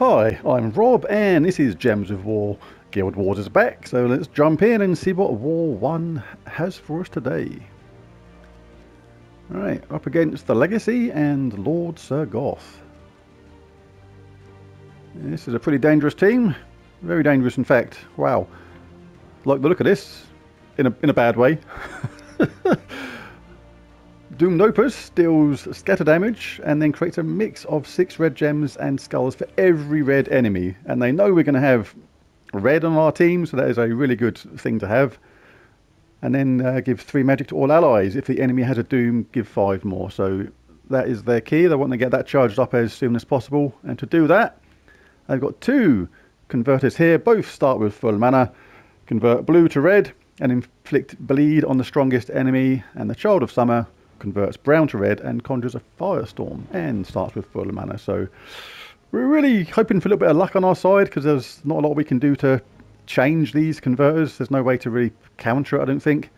Hi, I'm Rob and this is Gems of War. Guild Wars is back, so let's jump in and see what War 1 has for us today. Alright, up against the Legacy and Lord Sir Goth. This is a pretty dangerous team. Very dangerous in fact. Wow. Like the look of this. In a bad way. Doomed Opus deals scatter damage and then creates a mix of 6 red gems and skulls for every red enemy. And they know we're going to have red on our team, so that is a really good thing to have. And then give 3 magic to all allies. If the enemy has a doom, give 5 more. So that is their key. They want to get that charged up as soon as possible. And to do that, they've got 2 converters here. Both start with full mana. Convert blue to red and inflict bleed on the strongest enemy. And the Child of Summer converts brown to red and conjures a firestorm and starts with full mana. So we're really hoping for a little bit of luck on our side because there's not a lot we can do to change these converters. There's no way to really counter it, I don't think.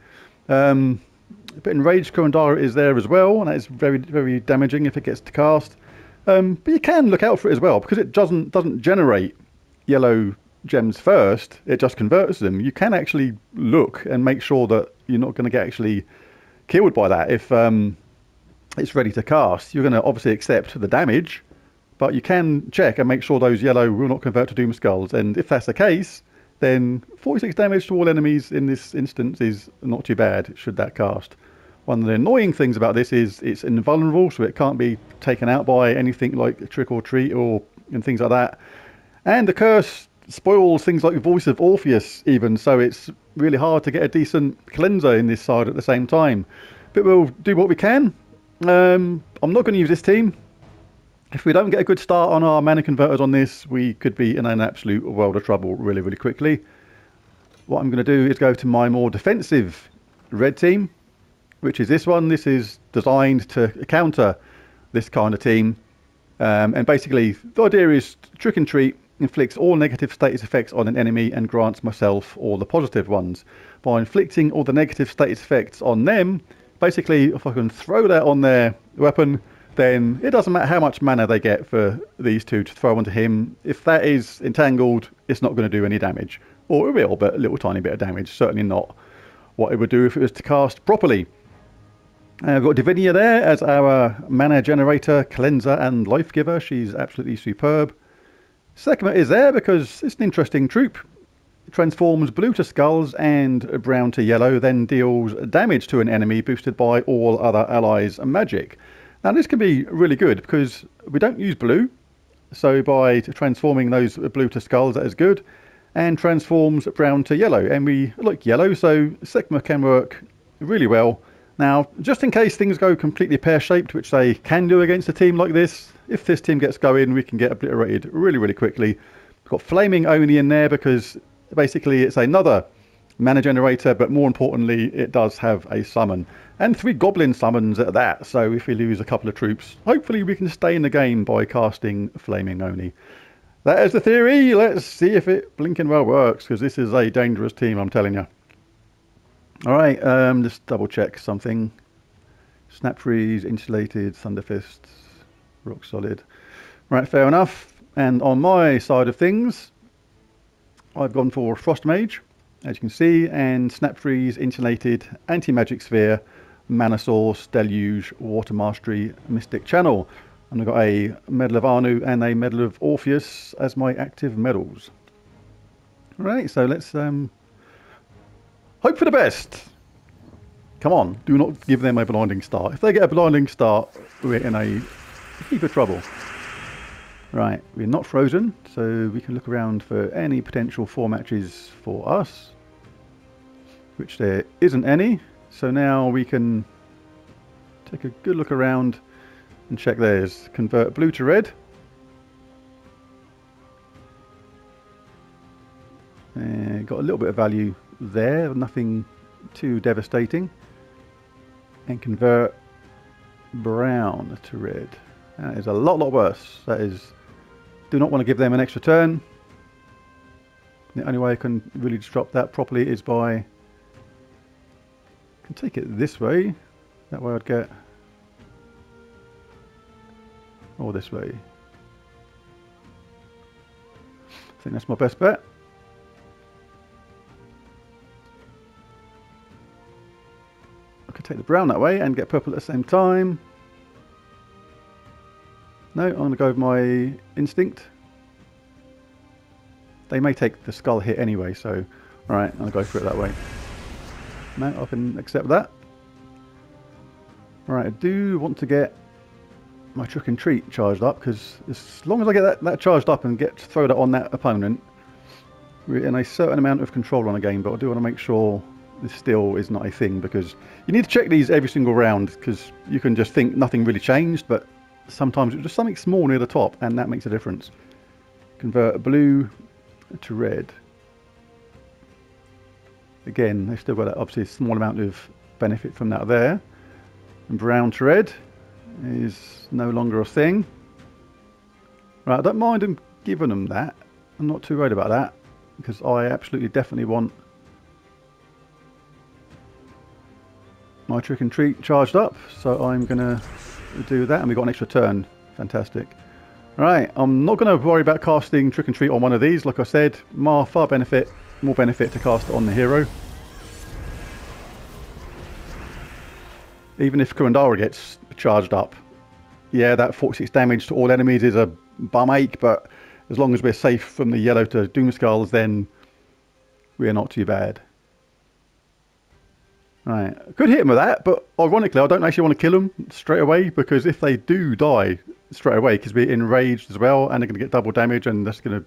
But Enraged Kurandara is there as well, and that is very, very damaging if it gets to cast. But you can look out for it as well because it doesn't generate yellow gems first. It just converts them. You can actually look and make sure that you're not going to get actually killed by that. If it's ready to cast, you're going to obviously accept the damage, but you can check and make sure those yellow will not convert to doom skulls. And if that's the case, then 46 damage to all enemies in this instance is not too bad should that cast. One of the annoying things about this is it's invulnerable, so it can't be taken out by anything like Trick or Treat and things like that. And the curse spoils things like Voice of Orpheus even, so it's really hard to get a decent cleanser in this side at the same time. But we'll do what we can. I'm not going to use this team. If we don't get a good start on our mana converters on this, we could be in an absolute world of trouble really quickly. What I'm going to do is go to my more defensive red team, which is this one. This is designed to counter this kind of team. And basically the idea is Trick and Treat inflicts all negative status effects on an enemy and grants myself all the positive ones. By inflicting all the negative status effects on them, basically if I can throw that on their weapon, then it doesn't matter how much mana they get for these two to throw onto him. If that is entangled, it's not going to do any damage. Or it will, but a little tiny bit of damage. Certainly not what it would do if it was to cast properly. I've got Divinia there as our mana generator, cleanser and life giver. She's absolutely superb. Sekma is there because it's an interesting troop. It transforms blue to skulls and brown to yellow, then deals damage to an enemy boosted by all other allies' magic. Now this can be really good because we don't use blue, so by transforming those blue to skulls, that is good, and transforms brown to yellow, and we like yellow, so Sekma can work really well. Now, just in case things go completely pear-shaped, which they can do against a team like this, if this team gets going, we can get obliterated really quickly. We've got Flaming Oni in there because basically it's another mana generator, but more importantly, it does have a summon. And 3 goblin summons at that, so if we lose a couple of troops, hopefully we can stay in the game by casting Flaming Oni. That is the theory. Let's see if it blinking well works, because this is a dangerous team, I'm telling you. Alright, just double check something. Snap Freeze, Insulated, Thunderfists, rock solid. Right, fair enough. And on my side of things, I've gone for Frost Mage, as you can see, and Snap Freeze, Insulated, Anti Magic Sphere, Mana Source, Deluge, Water Mastery, Mystic Channel. And I've got a Medal of Arnu and a Medal of Orpheus as my active medals. Alright, so let's hope for the best. Come on, do not give them a blinding start. If they get a blinding start, we're in a heap of trouble. Right, we're not frozen, so we can look around for any potential 4 matches for us, which there isn't any. So now we can take a good look around and check theirs. Convert blue to red. Got a little bit of value there, nothing too devastating, and convert brown to red. That is a lot worse. That is, do not want to give them an extra turn. The only way I can really disrupt that properly is by, I can take it this way, that way I'd get, or this way. think that's my best bet. I could take the brown that way and get purple at the same time. No, I'm going to go with my instinct. They may take the skull hit anyway, so... Alright, I'm going to go for it that way. No, I can accept that. Alright, I do want to get my Trick and Treat charged up, because as long as I get that charged up and get to throw that on that opponent, we're in a certain amount of control on a game. But I do want to make sure this still is not a thing, because you need to check these every single round, because you can just think nothing really changed, but sometimes it's just something small near the top and that makes a difference. Convert blue to red. Again, they've still got that obviously small amount of benefit from that there. And brown to red is no longer a thing. Right, I don't mind them giving them that. I'm not too worried about that, because I absolutely definitely want my Trick and Treat charged up, so I'm gonna do that. And we got an extra turn. Fantastic. Right, I'm not gonna worry about casting Trick and Treat on one of these. Like I said, far benefit, more benefit to cast on the hero. Even if Kurandara gets charged up, yeah, that 46 damage to all enemies is a bum ache, but as long as we're safe from the yellow to doom skulls, then we're not too bad. Right, could hit him with that, but ironically I don't actually want to kill him straight away, because if they do die straight away, because we're enraged as well and they're going to get double damage, and that's going to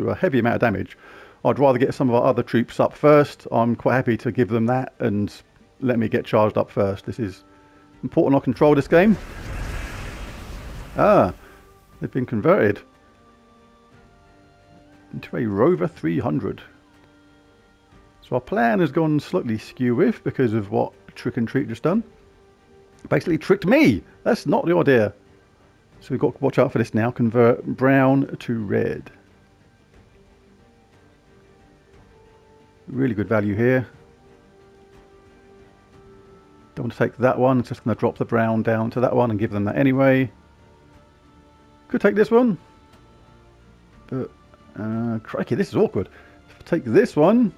do a heavy amount of damage. I'd rather get some of our other troops up first. I'm quite happy to give them that and let me get charged up first. This is important. I control this game. Ah, they've been converted into a Rover 300. So our plan has gone slightly skew with because of what Trick and Treat just done. Basically tricked me. That's not the idea. So we've got to watch out for this now. Convert brown to red. Really good value here. Don't want to take that one, it's just going to drop the brown down to that one and give them that anyway. Could take this one, but crikey, this is awkward. If I take this one,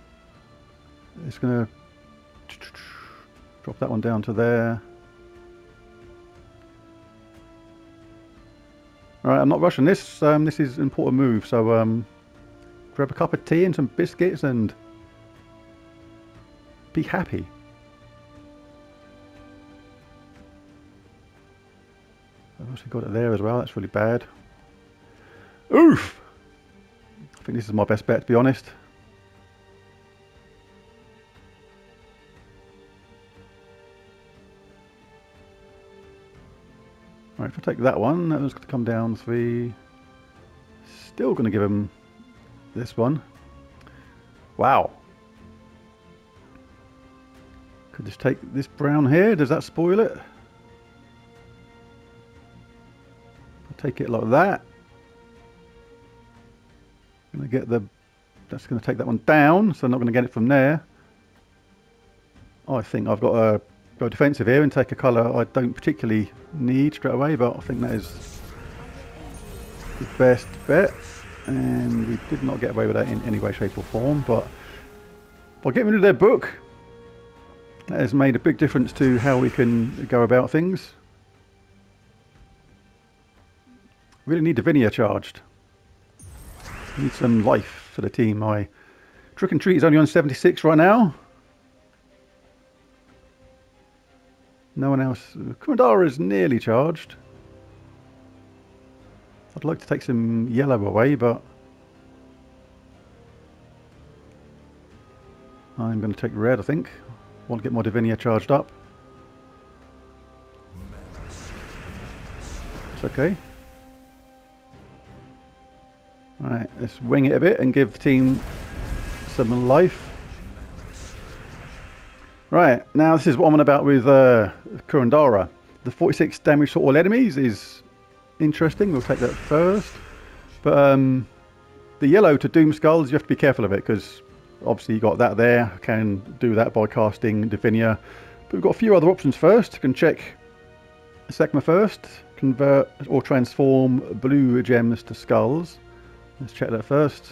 it's going to drop that one down to there. Alright, I'm not rushing this, this is an important move, so grab a cup of tea and some biscuits and be happy. I've also got it there as well, that's really bad. Oof! I think this is my best bet, to be honest. Alright, if I take that one, that one's going to come down 3. Still going to give him this one. Wow! Could just take this brown here, does that spoil it? Take it like that. Gonna get the. That's gonna take that one down, so I'm not gonna get it from there. I think I've got to go defensive here and take a colour I don't particularly need straight away, but I think that is the best bet. And we did not get away with that in any way, shape, or form. But by getting rid of their book, that has made a big difference to how we can go about things. Really need Divinia charged. Need some life for the team. My Trick and Treat is only on 76 right now. No one else. Kurandara is nearly charged. I'd like to take some yellow away, but I'm going to take red, I think. Want to get my Divinia charged up. It's okay. Alright, let's wing it a bit and give the team some life. Right, now this is what I'm on about with Kurandara. The 46 damage to all enemies is interesting, we'll take that first. But the yellow to doom skulls, you have to be careful of it, because obviously you got that there. I can do that by casting Divinia. But we've got a few other options first. You can check Sekma first, convert or transform blue gems to skulls. Let's check that first.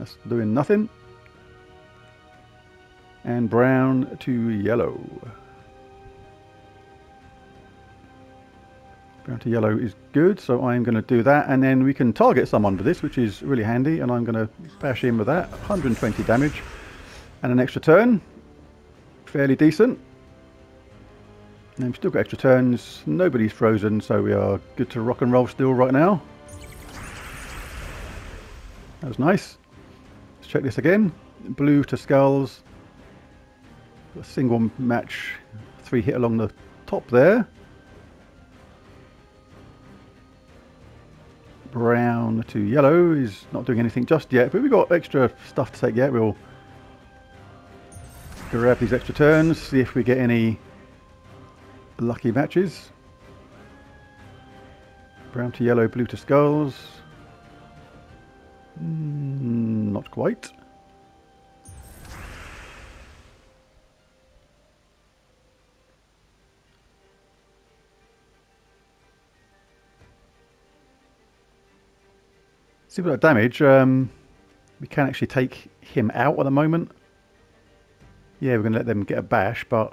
That's doing nothing. And brown to yellow. Brown to yellow is good, so I'm going to do that, and then we can target someone with this, which is really handy, and I'm going to bash in with that. 120 damage and an extra turn. Fairly decent. And we've still got extra turns. Nobody's frozen, so we are good to rock and roll still right now. That was nice. Let's check this again. Blue to skulls. A single match, 3 hit along the top there. Brown to yellow is not doing anything just yet, but we've got extra stuff to take yet. We'll grab these extra turns, see if we get any lucky matches. Brown to yellow, blue to skulls. Not quite. See about damage. We can actually take him out at the moment. Yeah, we're going to let them get a bash, but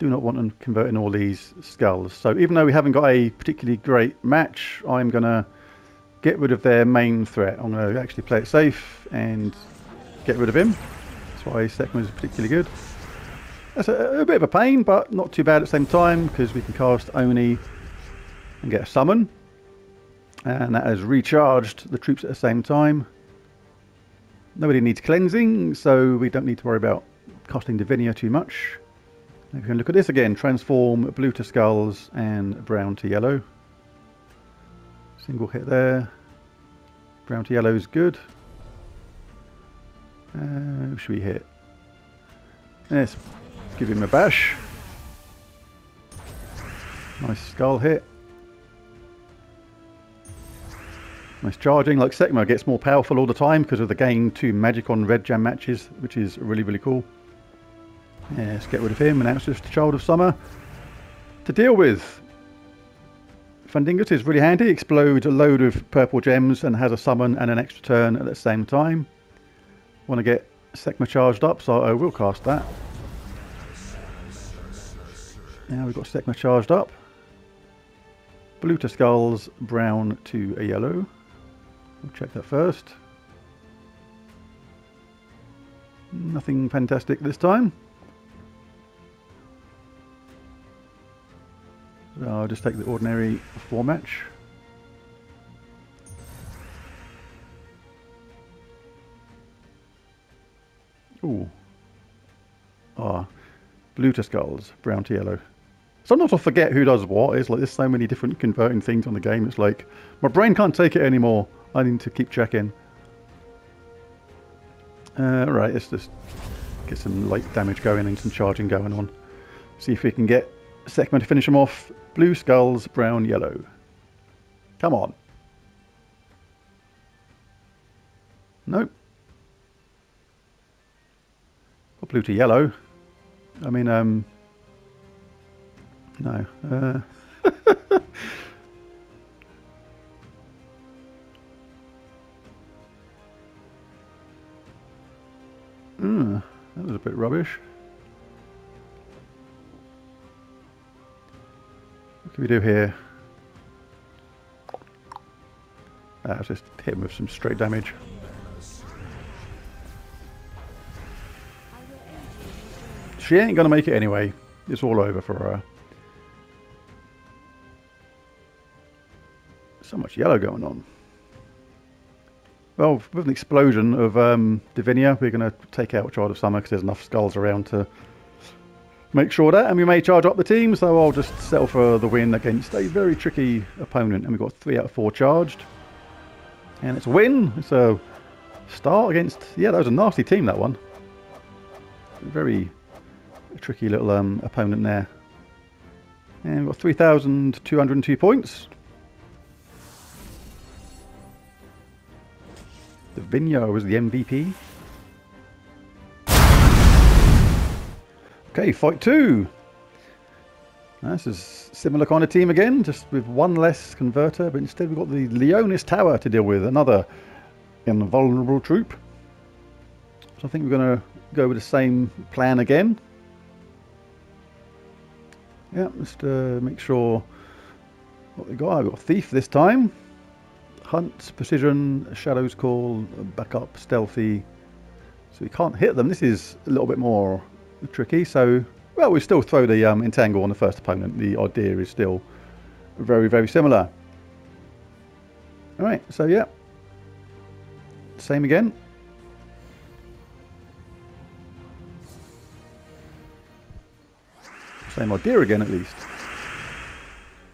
do not want them converting all these skulls. So even though we haven't got a particularly great match, I'm going to get rid of their main threat. I'm going to actually play it safe and get rid of him. That's why Sekma is particularly good. That's a bit of a pain, but not too bad at the same time, because we can cast Oni and get a summon. And that has recharged the troops at the same time. Nobody needs cleansing, so we don't need to worry about costing Divinia too much. We can look at this again. Transform blue to skulls and brown to yellow. Single hit there. Brown to yellow is good. Who should we hit? Let's give him a bash. Nice skull hit. Nice charging. Like Sekma, gets more powerful all the time because of the gain 2 magic on red jam matches, which is really, really cool. Yeah, let's get rid of him, and that's just Child of Summer to deal with. Fundingus is really handy. Explodes a load of purple gems and has a summon and an extra turn at the same time. Want to get Sekma charged up, so I will cast that. Now we've got Sekma charged up. Blue to skulls, brown to a yellow. We'll check that first. Nothing fantastic this time. So I'll just take the ordinary 4 match. Ooh. Ah. Blue to skulls, brown to yellow. Sometimes I forget who does what. It's like there's so many different converting things on the game. It's like my brain can't take it anymore. I need to keep checking. Right, let's just get some light damage going and some charging going on. See if we can get Sekma to finish them off. Blue skulls, brown, yellow. Come on. Nope. Or blue to yellow. I mean, no. That was a bit rubbish. What can we do here? I'll just hit him with some straight damage. She ain't gonna make it anyway. It's all over for her. So much yellow going on. Well, with an explosion of Divinia, we're going to take out Child of Summer because there's enough skulls around to make sure that. And we may charge up the team, so I'll just settle for the win against a very tricky opponent. And we've got 3 out of 4 charged. And it's a win. It's a start against... Yeah, that was a nasty team, that one. Very tricky little opponent there. And we've got 3,202 points. Divinia was the MVP. Okay, fight 2. This is a similar kind of team again, just with 1 less converter, but instead we've got the Leonis Tower to deal with, another invulnerable troop. So I think we're going to go with the same plan again. Yeah, just make sure what we got. I've got Thief this time. Hunt, Precision, Shadow's Call, Backup, Stealthy. So we can't hit them. This is a little bit more tricky. So, well, we still throw the Entangle on the first opponent. The idea is still very, very similar. All right, so yeah. Same again. Same idea again, at least.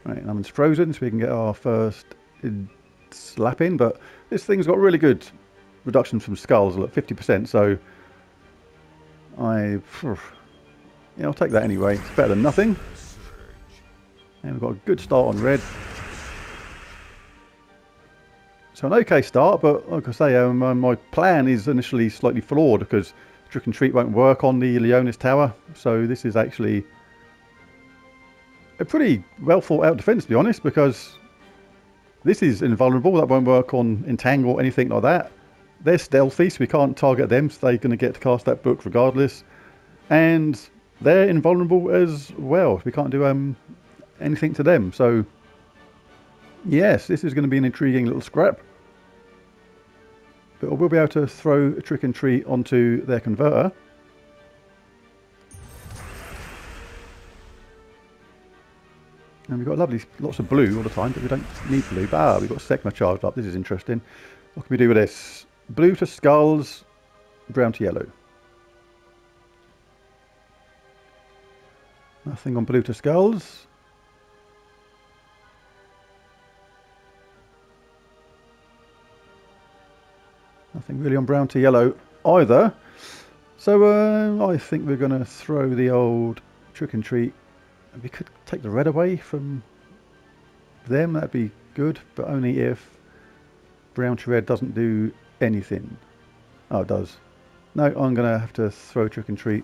Right, and I'm frozen, so we can get our first slap in, but this thing's got really good reductions from skulls, look, 50%, so yeah, I'll take that anyway. It's better than nothing. And we've got a good start on red. So an okay start, but like I say, my plan is initially slightly flawed because Trick and Treat won't work on the Leonis Tower, so this is actually a pretty well thought out defense, to be honest, because this is invulnerable. That won't work on Entangle or anything like that. They're stealthy, so we can't target them, so they're going to get to cast that book regardless. And they're invulnerable as well. We can't do anything to them. So, yes, this is going to be an intriguing little scrap. But we'll be able to throw a Trick and Treat onto their converter. And we've got lovely lots of blue all the time, but we don't need blue. But, we've got Sekma charged up. This is interesting. What can we do with this? Blue to skulls, brown to yellow. Nothing on blue to skulls. Nothing really on brown to yellow either. So I think we're going to throw the old Trick and Treat. We could take the red away from them, that'd be good, but only if brown to red doesn't do anything. Oh, it does. No, I'm going to have to throw Trick and Treat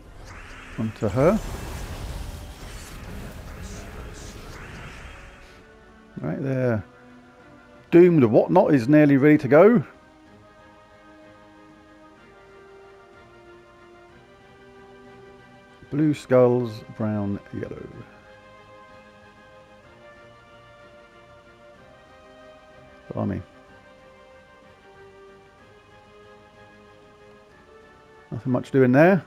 onto her. Right there. Doomed Whatnot is nearly ready to go. Blue skulls, brown, yellow. Army. Nothing much doing there.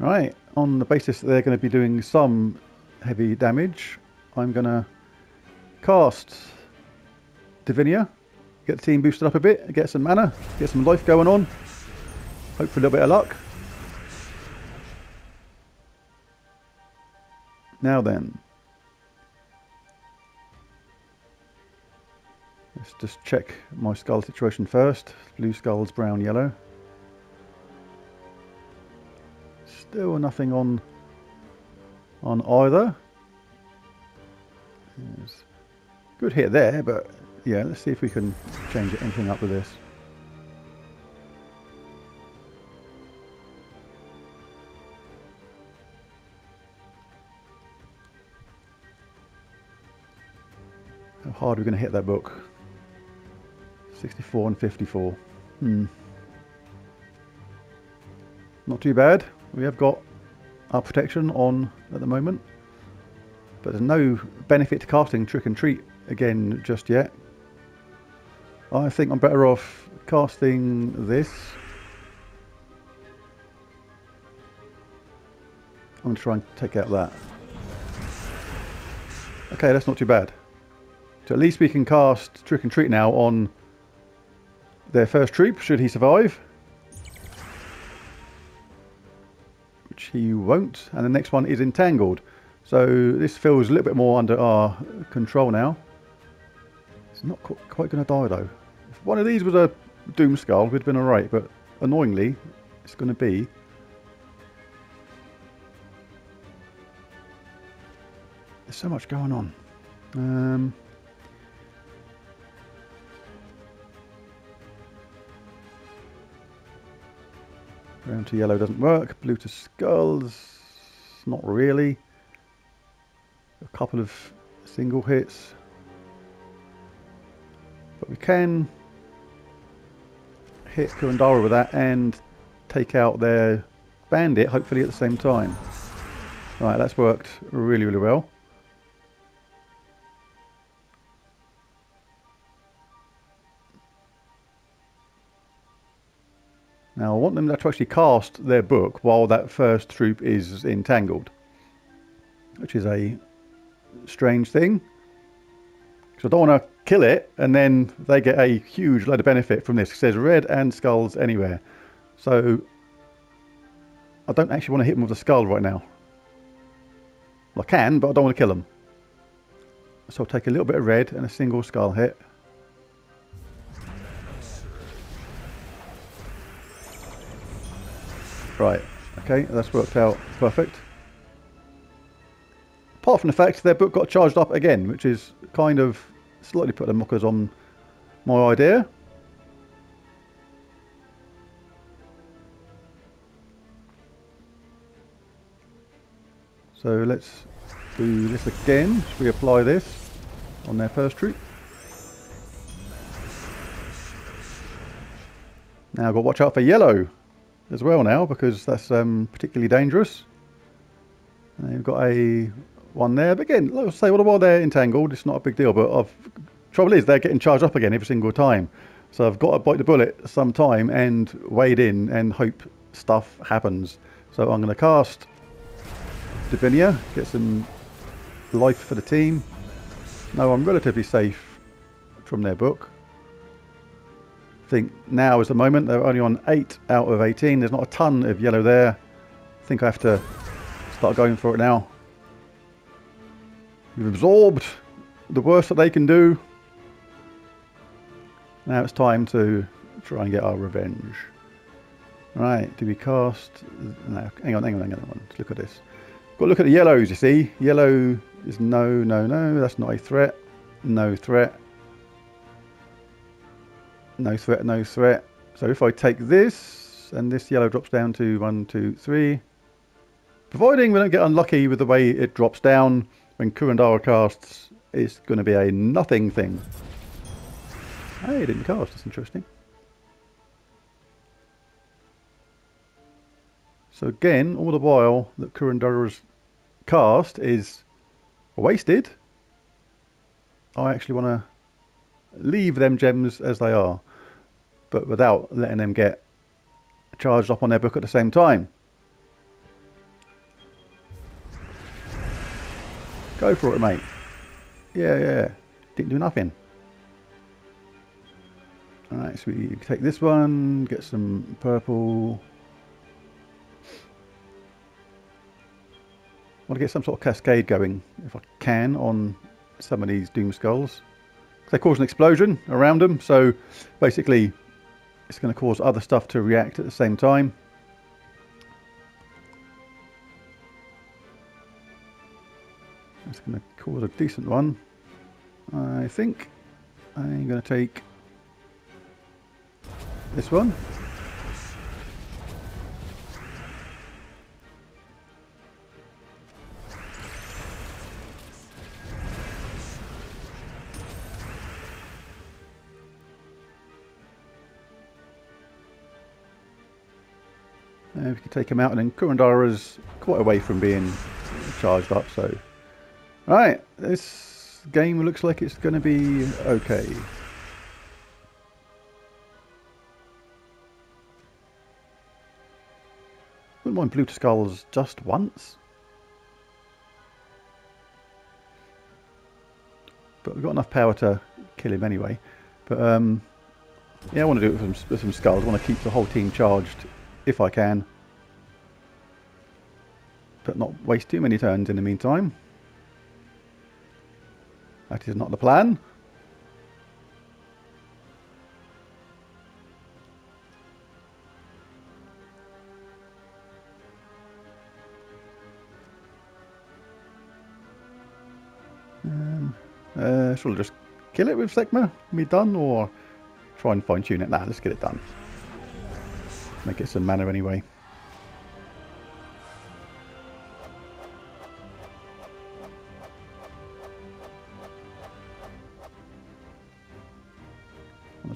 Right, on the basis that they're going to be doing some heavy damage, I'm going to cast Divinia, get the team boosted up a bit, get some mana, get some life going on, hope for a little bit of luck. Now then. Let's just check my skull situation first. Blue skulls, brown, yellow. Still nothing on either. Good hit there, but yeah, let's see if we can change anything up with this. How hard are we going to hit that book? 64 and 54. Not too bad. We have got our protection on at the moment. But there's no benefit to casting Trick and Treat again just yet. I think I'm better off casting this. I'm going to try and take out that. Okay, that's not too bad. So at least we can cast Trick and Treat now on their first troop, should he survive. Which he won't, and the next one is entangled. So this feels a little bit more under our control now. It's not quite going to die though. If one of these was a Doom Skull, we'd have been alright, but annoyingly, it's going to be there's so much going on. Brown to yellow doesn't work. Blue to skulls, not really. A couple of single hits. But we can hit Kurandara with that and take out their bandit, hopefully at the same time. Right, that's worked really, really well. Now I want them to actually cast their book while that first troop is entangled, which is a strange thing, because I don't want to kill it and then they get a huge load of benefit from this. It says red and skulls anywhere, so I don't actually want to hit them with a skull right now. Well, I can, but I don't want to kill them, so I'll take a little bit of red and a single skull hit. Right, okay, that's worked out perfect. Apart from the fact their book got charged up again, which is kind of slightly put the mockers on my idea. So let's do this again. We apply this on their first troop. Now I've got to watch out for yellow as well now, because that's particularly dangerous. And you've got a one there, but again, like I say, while they're entangled, it's not a big deal. But trouble is, they're getting charged up again every single time, so I've got to bite the bullet sometime and wade in and hope stuff happens. So I'm going to cast Divinia, get some life for the team. Now I'm relatively safe from their book. I think now is the moment. They're only on 8 out of 18. There's not a ton of yellow there. I think I have to start going for it now. We've absorbed the worst that they can do. Now it's time to try and get our revenge. Right, do we cast... No, hang on. Let's look at this. Got to look at the yellows, you see. Yellow is no. That's not a threat. No threat. So if I take this, and this yellow drops down to 1, 2, 3. Providing we don't get unlucky with the way it drops down when Kurandara casts, it's going to be a nothing thing. Hey, it didn't cast. That's interesting. So again, all the while that Kurandara's cast is wasted, I actually want to leave them gems as they are, but without letting them get charged up on their book at the same time. Go for it, mate. Yeah. Didn't do nothing. Alright, so we take this one, get some purple. I want to get some sort of cascade going, if I can, on some of these Doom Skulls. They cause an explosion around them, so basically it's going to cause other stuff to react at the same time. It's going to cause a decent one. I think I'm going to take this one. If you can take him out, and then Kurandara's quite away from being charged up, so... Right, this game looks like it's going to be okay. Wouldn't mind blue skulls just once. But we've got enough power to kill him anyway. But, yeah, I want to do it with some skulls. I want to keep the whole team charged if I can, but not waste too many turns in the meantime. That is not the plan. Shall I just kill it with Sekma? Me done, or try and fine tune it? Nah, let's get it done. Make it some mana anyway.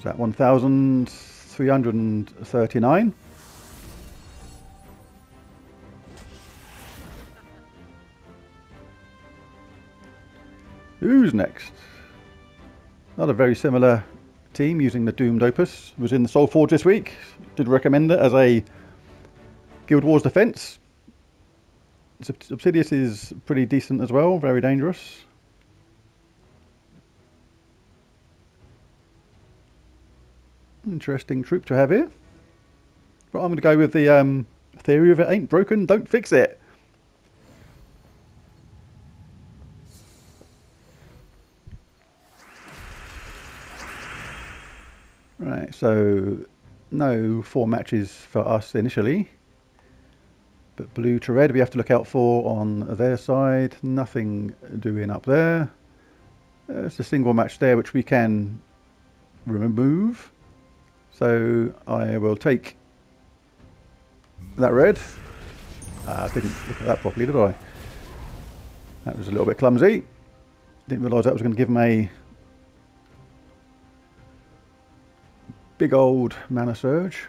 That 1,000 339. Who's next? Another very similar team using the Doomed Opus. Was in the Soul Forge this week. Did recommend it as a Guild Wars defense. Subsidious is pretty decent as well, very dangerous. Interesting troop to have here. But I'm going to go with the theory of it ain't broken, don't fix it. Right, so no four matches for us initially. But blue to red we have to look out for on their side. Nothing doing up there. It's a single match there which we can remove. So I will take that red. I didn't look at that properly, did I? That was a little bit clumsy. Didn't realise that was going to give him a big old Mana Surge.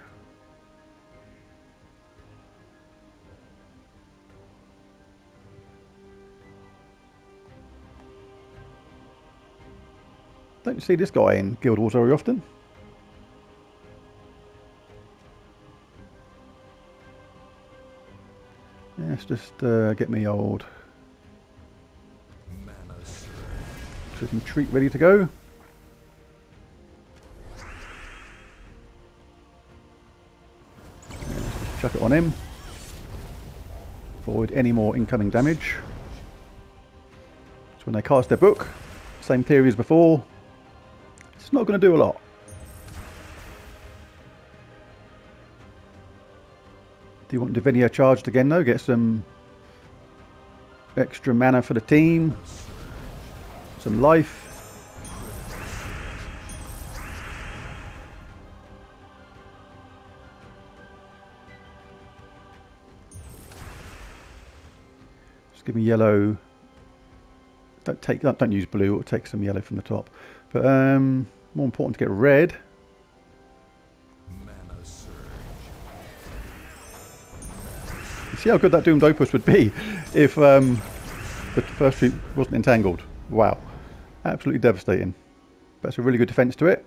Don't see this guy in Guild Wars very often. Let's just get me old Trick and Treat ready to go. Chuck it on him. Avoid any more incoming damage. So when they cast their book, same theory as before, it's not going to do a lot. Do you want Divinia charged again though? Get some extra mana for the team. Some life. Give me yellow. Don't use blue, it'll take some yellow from the top. But more important to get red. Mana Surge. See how good that Doomed Opus would be if the first troop wasn't entangled. Wow. Absolutely devastating. That's a really good defense to it.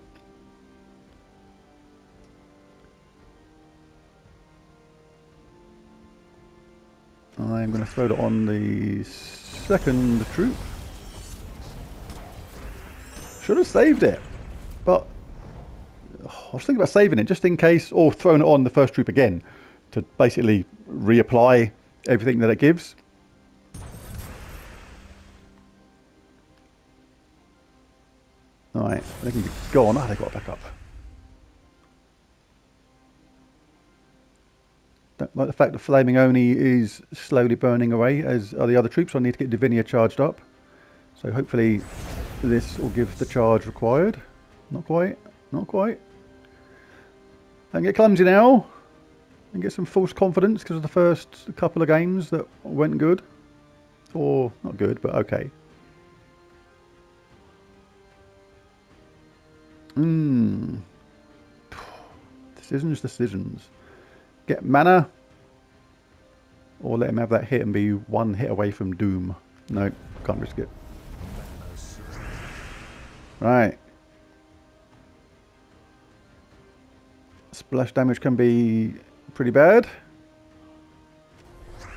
I'm going to throw it on the second troop. Should have saved it, but I was thinking about saving it just in case, or throwing it on the first troop again to basically reapply everything that it gives. Alright, they can be gone. Ah, they've got to back up. Don't like the fact that Flaming Oni is slowly burning away, as are the other troops. I need to get Divinia charged up. So hopefully this will give the charge required. Not quite, not quite. Don't get clumsy now. And get some false confidence because of the first couple of games that went good. Or not good, but okay. Decisions, decisions. Get mana, or let him have that hit and be one hit away from doom. No, can't risk it. Right. Splash damage can be pretty bad. So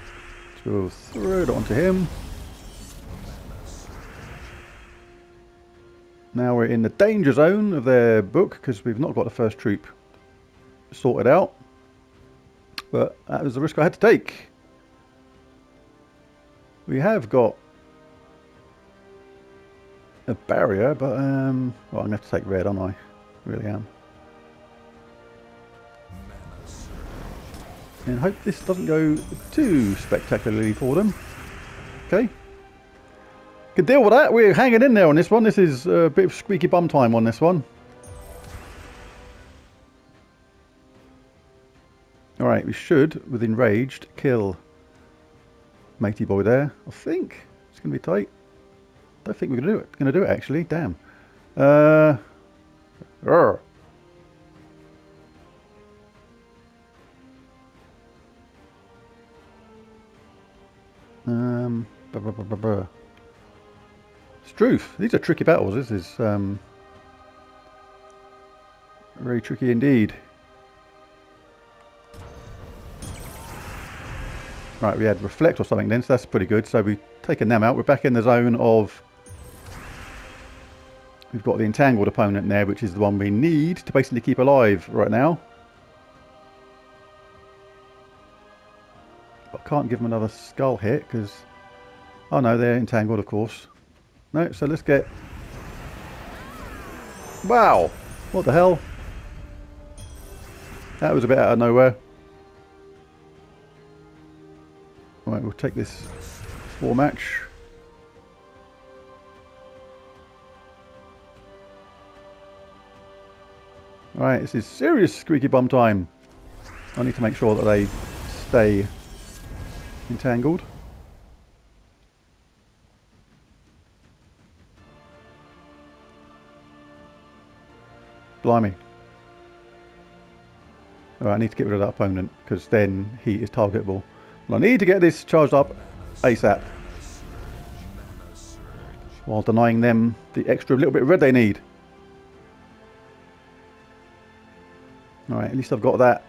we'll throw it onto him. Now we're in the danger zone of their book because we've not got the first troop sorted out. But that was the risk I had to take. We have got a barrier, but well, I'm going to have to take red, aren't I? Really am. And hope this doesn't go too spectacularly for them. Okay. Can deal with that. We're hanging in there on this one. This is a bit of squeaky bum time on this one. Alright, we should, with Enraged, kill Matey Boy there. I think it's going to be tight. Don't think we're going to do it actually. Damn. Struth. These are tricky battles. This is very tricky indeed. Right, we had Reflect or something then, so that's pretty good. So we've taken them out. We're back in the zone of... We've got the Entangled opponent there, which is the one we need to basically keep alive right now. But I can't give them another Skull hit, because... Oh no, they're Entangled, of course. No, so let's get... Wow! What the hell? That was a bit out of nowhere. Right, we'll take this war match. Alright, this is serious squeaky bum time. I need to make sure that they stay entangled. Blimey. Alright, I need to get rid of that opponent, because then he is targetable. I need to get this charged up ASAP while denying them the extra little bit of red they need. Alright, at least I've got that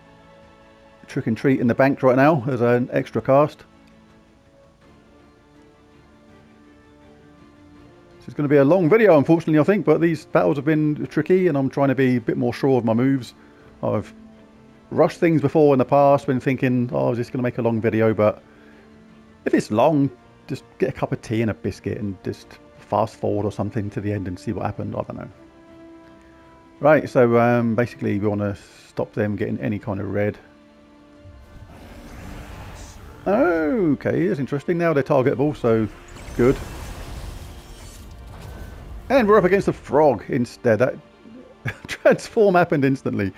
Trick and Treat in the bank right now as an extra cast. This is going to be a long video, unfortunately, I think, but these battles have been tricky and I'm trying to be a bit more sure of my moves. I've rushed things before in the past when thinking, oh, I was just going to make a long video, but if it's long, just get a cup of tea and a biscuit and just fast forward or something to the end and see what happened. I don't know. Right, so basically we want to stop them getting any kind of red. Okay, that's interesting. Now they're targetable, so good. And we're up against a frog instead. That transform happened instantly.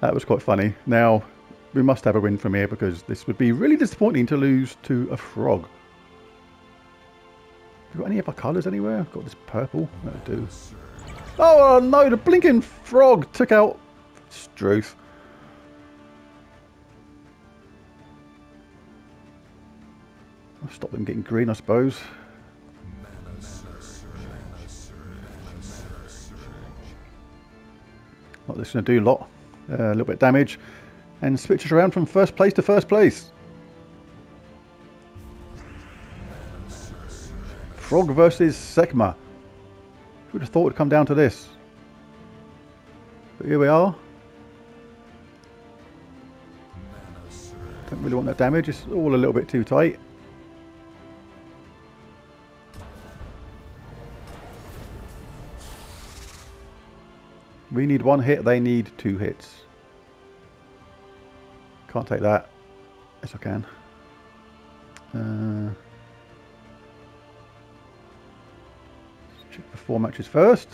That was quite funny. Now, we must have a win from here because this would be really disappointing to lose to a frog. Have we got any other colours anywhere? I've got this purple. That'll do. Oh no, the blinking frog took out Struth. I'll stop them getting green, I suppose. Not this is going to do a lot. A little bit of damage and switch us around from first place to first place. Frog versus Sekma. Who would have thought it would come down to this? But here we are. Don't really want that damage, it's all a little bit too tight. We need one hit, they need two hits. Can't take that. Yes, I can. Let's check the four matches first.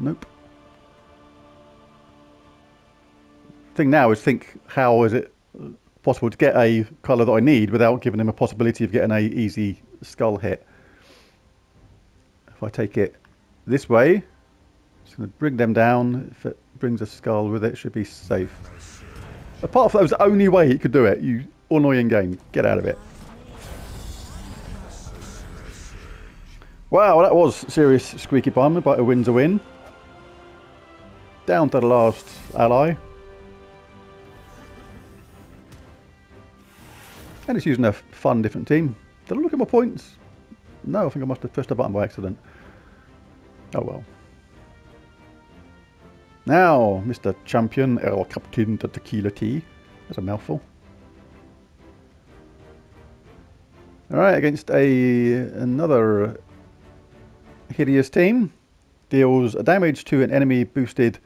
Nope. Thing now is think, how is it possible to get a colour that I need without giving him a possibility of getting a easy skull hit? If I take it this way... It's going to bring them down. If it brings a skull with it, it should be safe. Apart from that, was the only way he could do it. You annoying game. Get out of it. Wow, that was serious squeaky bum, but a win's a win. Down to the last ally. And it's using a fun different team. Did I look at my points? No, I think I must have pressed a button by accident. Oh well. Now, Mr. Champion, El Captain de Tequila Tea. That's a mouthful. Alright, against another hideous team. Deals damage to an enemy boosted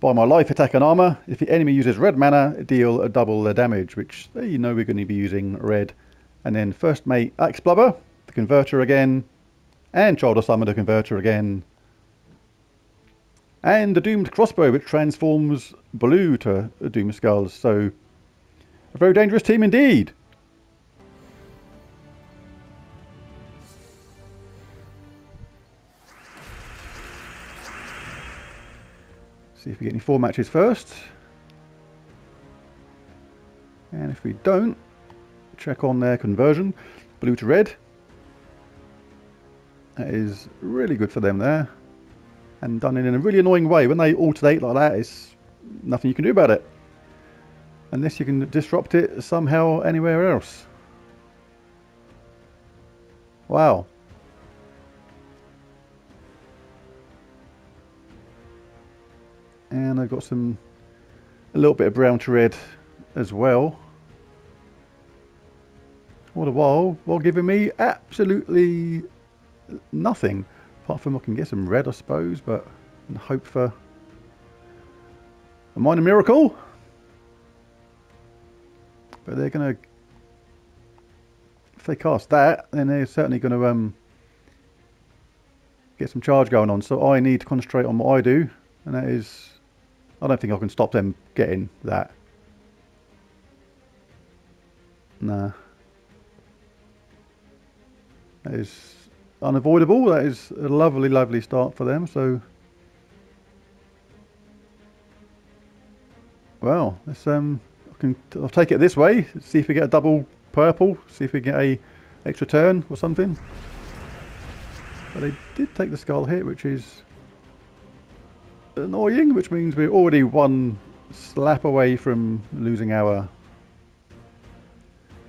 by my life, attack and armour. If the enemy uses red mana, deal double the damage, which you know we're going to be using red. And then First Mate Axe Blubber, the Converter again. And Child of Summer, the Converter again. And the Doomed Crossbow, which transforms blue to Doomed Skulls. So, a very dangerous team indeed. See if we get any four matches first. And if we don't, check on their conversion. Blue to red. That is really good for them there. And done in a really annoying way. When they alternate like that, it's nothing you can do about it. Unless you can disrupt it somehow anywhere else. Wow. And I've got some, a little bit of brown to red as well. All the while giving me absolutely nothing. Apart from I can get some red, I suppose, but and hope for a minor miracle. But they're going to, if they cast that, then they're certainly going to get some charge going on. So I need to concentrate on what I do, and that is, I don't think I can stop them getting that. Nah. That is unavoidable. That is a lovely, lovely start for them. So, well, let's, I'll take it this way. See if we get a double purple. See if we get a extra turn or something. But they did take the skull hit, which is annoying, which means we're already one slap away from losing our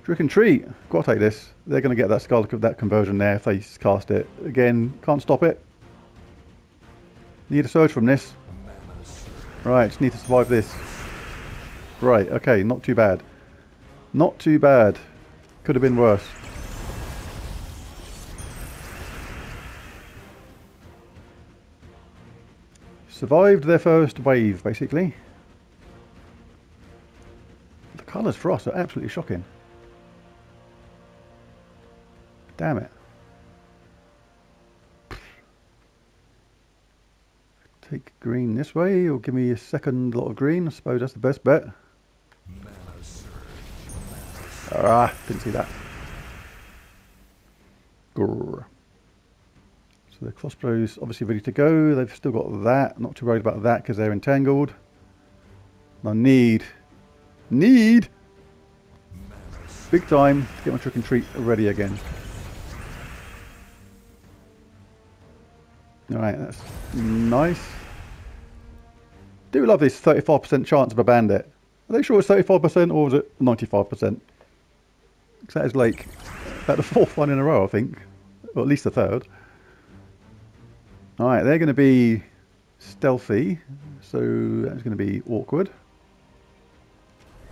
Trick and Treat. Got to take this. They're going to get that skull, that conversion there if they cast it. Again, can't stop it. Need a surge from this. Right, just need to survive this. Right, okay, not too bad. Not too bad. Could have been worse. Survived their first wave, basically. The colours for us are absolutely shocking. Damn it. Take green this way, or give me a second lot of green. I suppose that's the best bet. Ah, didn't see that. Grrr. So the crossbow's obviously ready to go. They've still got that. Not too worried about that because they're entangled. I need big time to get my Trick and Treat ready again. Alright, that's nice. Do love this 35% chance of a bandit. Are they sure it's 35% or is it 95%? Because that is like about the fourth one in a row, I think. Or at least the third. Alright, they're going to be stealthy. So that's going to be awkward.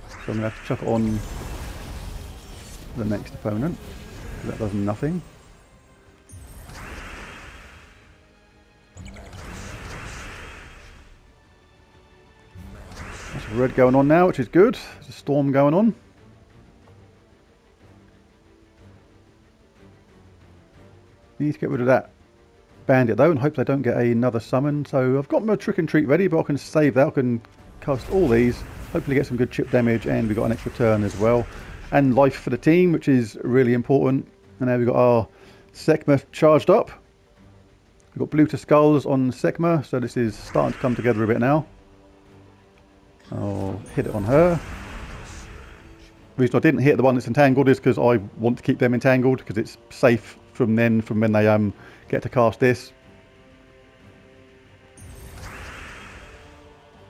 So I'm going to have to chuck it on the next opponent. That does nothing. Red going on now, which is good. There's a storm going on. Need to get rid of that bandit though and hope they don't get another summon. So I've got my Trick and Treat ready, but I can save that. I can cast all these, hopefully get some good chip damage, and we've got an extra turn as well. And life for the team, which is really important. And now we've got our Sekma charged up. We've got blue to skulls on Sekma, so this is starting to come together a bit now. I'll hit it on her. The reason I didn't hit the one that's entangled is because I want to keep them entangled because it's safe from then, from when they get to cast this.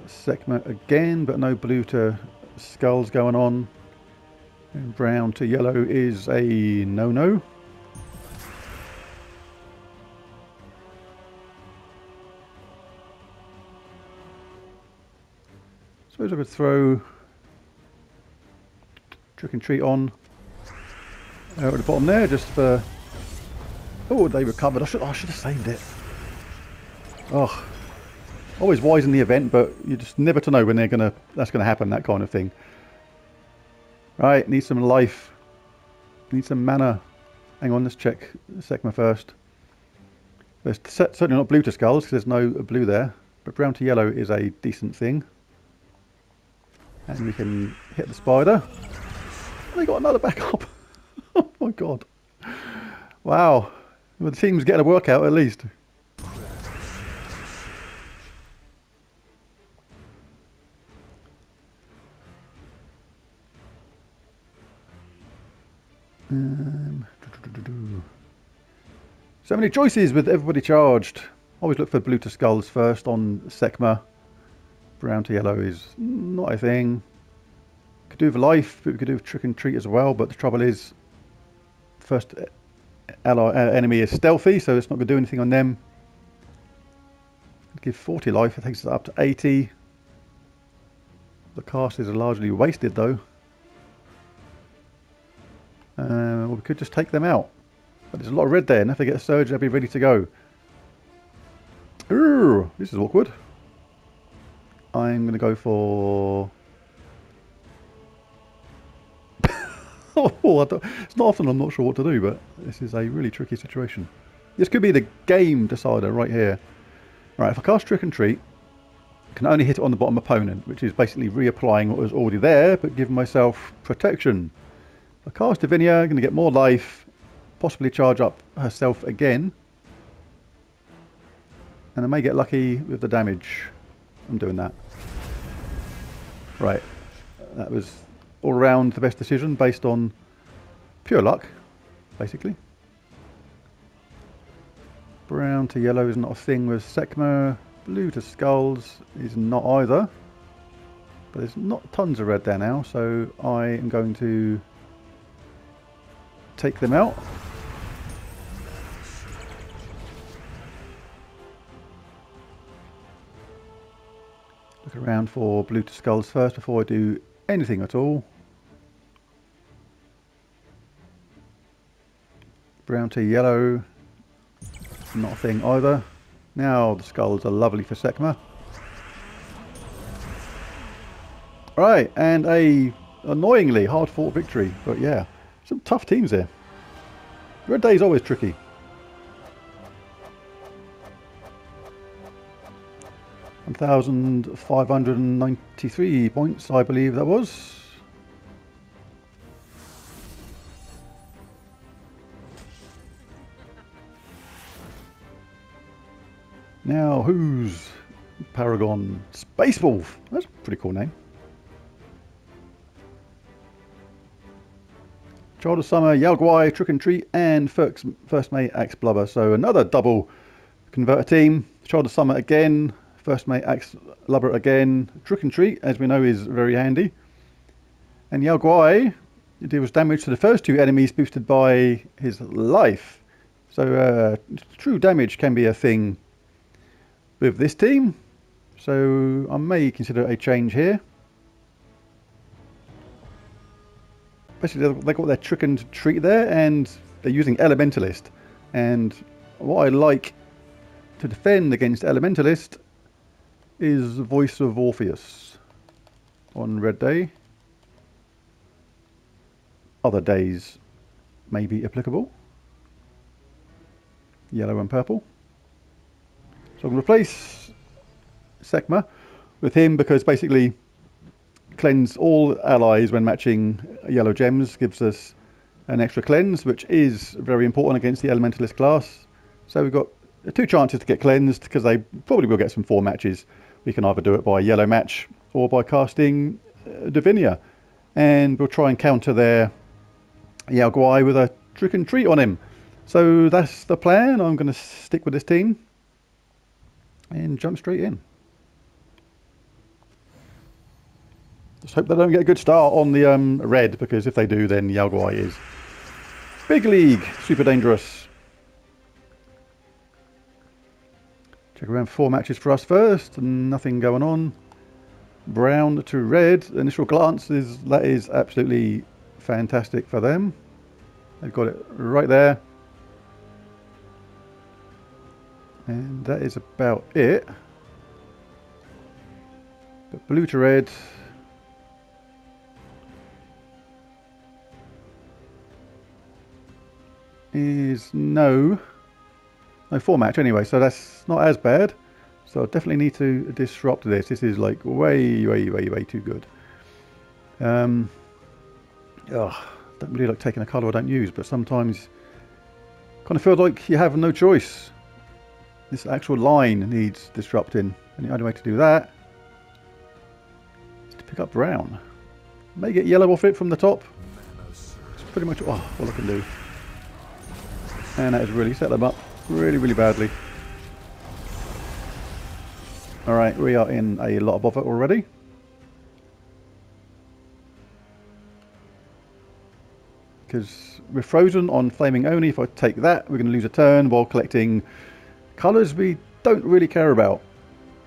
Sekma again, but no blue to skulls going on. And brown to yellow is a no-no. I could throw Trick and Treat on at the bottom there just for... Oh, they recovered. I should have saved it. Oh, always wise in the event, but you just never to know when they're gonna, that's gonna happen, that kind of thing. Right, need some life, need some mana. Hang on, let's check Sekma first. There's certainly not blue to skulls because there's no blue there, but brown to yellow is a decent thing. And we can hit the spider. And they got another backup. Oh my god. Wow. Well, the team's getting a workout at least. So many choices with everybody charged. Always look for blue to skulls first on Sekma. Brown to yellow is not a thing. Could do with life, but we could do with Trick and Treat as well, but the trouble is first enemy is stealthy, so it's not going to do anything on them. Give 40 life, it takes us up to 80. The casters are largely wasted though. Well, we could just take them out. But there's a lot of red there, and if they get a surge, they'll be ready to go. Ooh, this is awkward. I'm going to go for... it's not often I'm not sure what to do, but this is a really tricky situation. This could be the game decider right here. Alright, if I cast Trick and Treat, I can only hit it on the bottom opponent, which is basically reapplying what was already there, but giving myself protection. If I cast Divinia, I'm going to get more life, possibly charge up herself again. And I may get lucky with the damage. I'm doing that. Right, that was all around the best decision based on pure luck, basically. Brown to yellow is not a thing with Sekma. Blue to skulls is not either. But there's not tons of red there now, so I am going to take them out. Look around for blue to skulls first before I do anything at all. Brown to yellow. Not a thing either. Now the skulls are lovely for Sekma. Right, and a annoyingly hard-fought victory. But yeah, some tough teams here. Red day is always tricky. And 1,593 points, I believe that was. Now, who's Paragon? Space Wolf. That's a pretty cool name. Child of Summer, Yalgwai, Trick and Treat, and First Mate Axe Blubber. So another double converter team. Child of Summer again, First Mate Axe Blubber again. Trick and Treat, as we know, is very handy. And Yalgwai deals damage to the first two enemies boosted by his life. So true damage can be a thing with this team, so I may consider a change here. Basically, they got their Trick and Treat there, and they're using Elementalist. And what I like to defend against Elementalist is Voice of Orpheus on red day. Other days may be applicable. Yellow and purple. So I'm going to replace Sekma with him because basically cleanse all allies when matching yellow gems gives us an extra cleanse, which is very important against the Elementalist class. So we've got two chances to get cleansed because they probably will get some four matches. We can either do it by a yellow match or by casting Divinia. And we'll try and counter their Yalgwai with a Trick and Treat on him. So that's the plan. I'm going to stick with this team and jump straight in. Just hope they don't get a good start on the red, because if they do, then Yalgwai is big league, super dangerous. Check around four matches for us first. Nothing going on. Brown to red. Initial glance is that is absolutely fantastic for them. They've got it right there. And that is about it. But blue to red. Is no four match anyway, so that's not as bad. So I definitely need to disrupt this. This is like way too good. Don't really like taking a colour I don't use, but sometimes kind of feel like you have no choice. This actual line needs disrupting, and the only way to do that is to pick up brown. May get yellow off it from the top. pretty much all I can do. And that has really set them up really, really badly. Alright, we are in a lot of bother already. Because we're frozen on Flaming Oni. If I take that, we're going to lose a turn while collecting colours we don't really care about.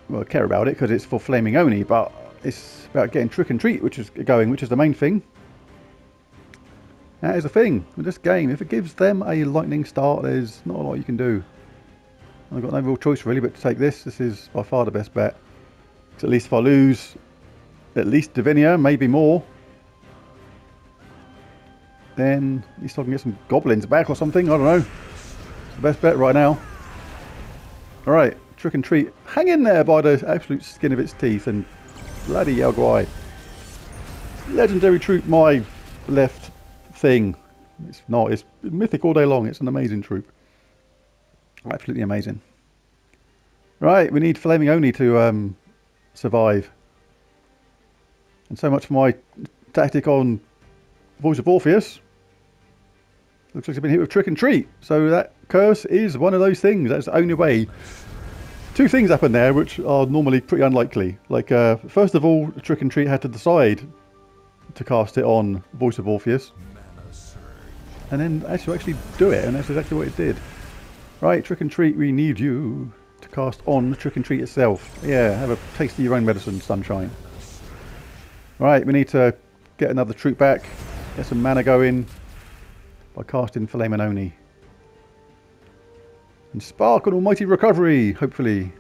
Well, I care about it because it's for Flaming Oni, but it's about getting Trick and Treat, which is going, which is the main thing. That is the thing with this game. If it gives them a lightning start, there's not a lot you can do. I've got no real choice really but to take this. This is by far the best bet. At least if I lose at least Divinia, maybe more, then at least I can get some goblins back or something. I don't know. It's the best bet right now. Alright, Trick and Treat. Hang in there by the absolute skin of its teeth, and bloody Yalgwai. Legendary troop, my left thing. It's not. It's mythic all day long. It's an amazing troop. Absolutely amazing. Right, we need Flaming Oni to survive. And so much for my tactic on Voice of Orpheus. Looks like it's been hit with Trick and Treat. So that curse is one of those things. That's the only way. Two things happen there which are normally pretty unlikely. Like, first of all, Trick and Treat had to decide to cast it on Voice of Orpheus. And then actually do it. And that's exactly what it did. Right, Trick and Treat, we need you to cast on the Trick and Treat itself. Yeah, have a taste of your own medicine, sunshine. Right, we need to get another troop back. Get some mana going by casting Flaming Oni. And spark an almighty recovery, hopefully.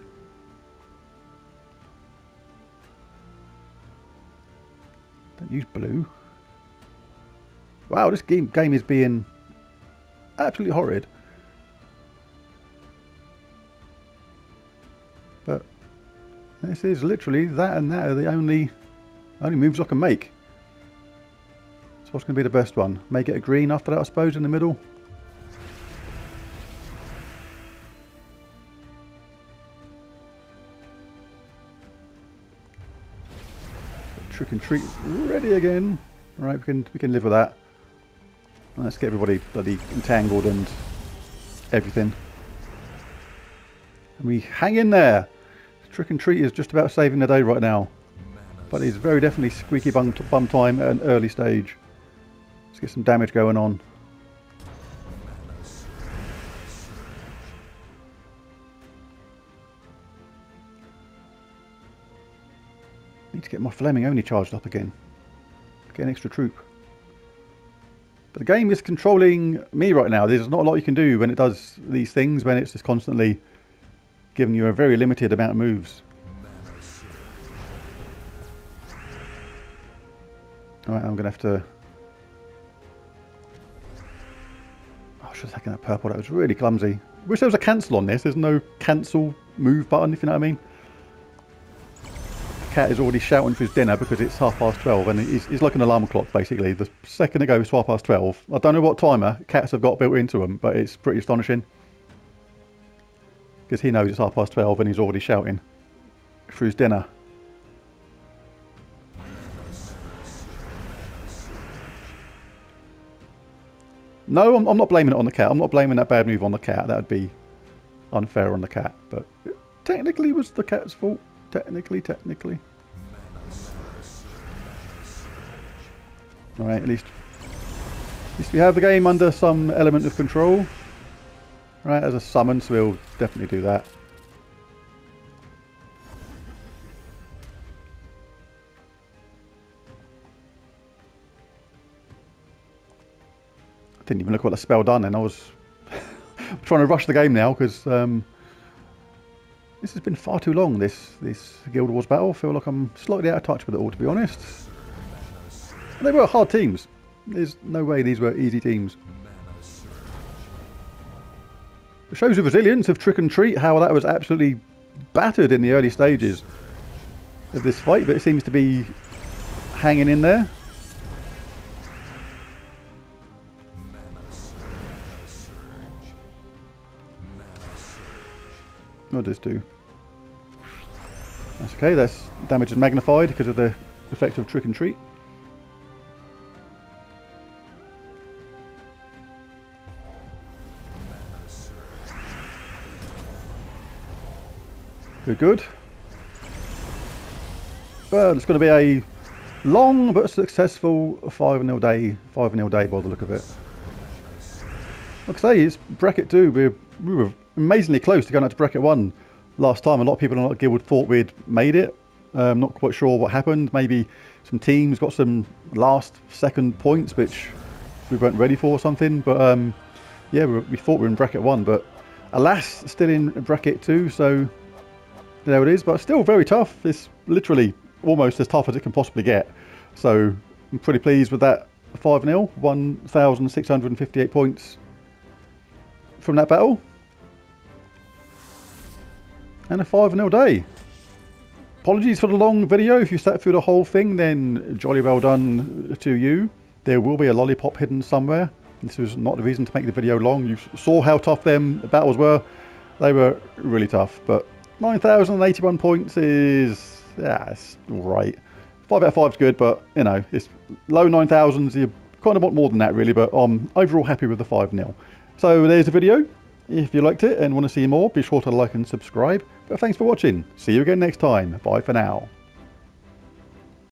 Don't use blue. Wow, this game is being absolutely horrid. But this is literally that and that are the only moves I can make. What's going to be the best one? Make it a green after that, I suppose, in the middle. Trick and Treat ready again. Right, we can live with that. Let's get everybody bloody entangled and everything. And we hang in there. Trick and Treat is just about saving the day right now, but it's very definitely squeaky bum time at an early stage. Let's get some damage going on. Need to get my Flaming Oni charged up again. Get an extra troop. But the game is controlling me right now. There's not a lot you can do when it does these things, when it's just constantly giving you a very limited amount of moves. Alright, I'm going to have to... I should have taken that purple, that was really clumsy. Wish there was a cancel on this. There's no cancel move button, if you know what I mean. The cat is already shouting for his dinner because it's 12:30 and it's like an alarm clock basically. The second it goes 12:12. I don't know what timer cats have got built into them, but it's pretty astonishing. Because he knows it's 12:30 and he's already shouting for his dinner. No, I'm not blaming it on the cat. I'm not blaming that bad move on the cat. That would be unfair on the cat. But it technically was the cat's fault. Technically. Alright, at least we have the game under some element of control. Right, as a summon, so we'll definitely do that. Didn't even look what the spell done then. I was trying to rush the game now because this has been far too long, this Guild Wars battle. I feel like I'm slightly out of touch with it all, to be honest. And they were hard teams. There's no way these were easy teams. It shows the resilience of Trick and Treat, how that was absolutely battered in the early stages of this fight, but it seems to be hanging in there. I'll just do. That's okay, that's damage is magnified because of the effect of Trick and Treat. Good, good. Well, it's going to be a long but successful 5-0 day, 5-0 day by the look of it. Like I say, it's bracket 2. We were amazingly close to going out to bracket 1 last time. A lot of people in our guild thought we'd made it. Not quite sure what happened. Maybe some teams got some last-second points which we weren't ready for or something. But yeah, we thought we were in bracket 1, but alas, still in bracket 2. So there it is. But still very tough. It's literally almost as tough as it can possibly get. So I'm pretty pleased with that 5-0, 1,658 points from that battle. And a 5-0 day. Apologies for the long video. If you sat through the whole thing, then jolly well done to you. There will be a lollipop hidden somewhere. This was not the reason to make the video long. You saw how tough them battles were. They were really tough. But 9,081 points is, yeah, it's alright. 5 out of 5 is good, but you know, it's low 9,000s. You kind of want more than that really, but I'm overall happy with the 5-0. So there's the video. If you liked it and want to see more, be sure to like and subscribe. But thanks for watching. See you again next time. Bye for now.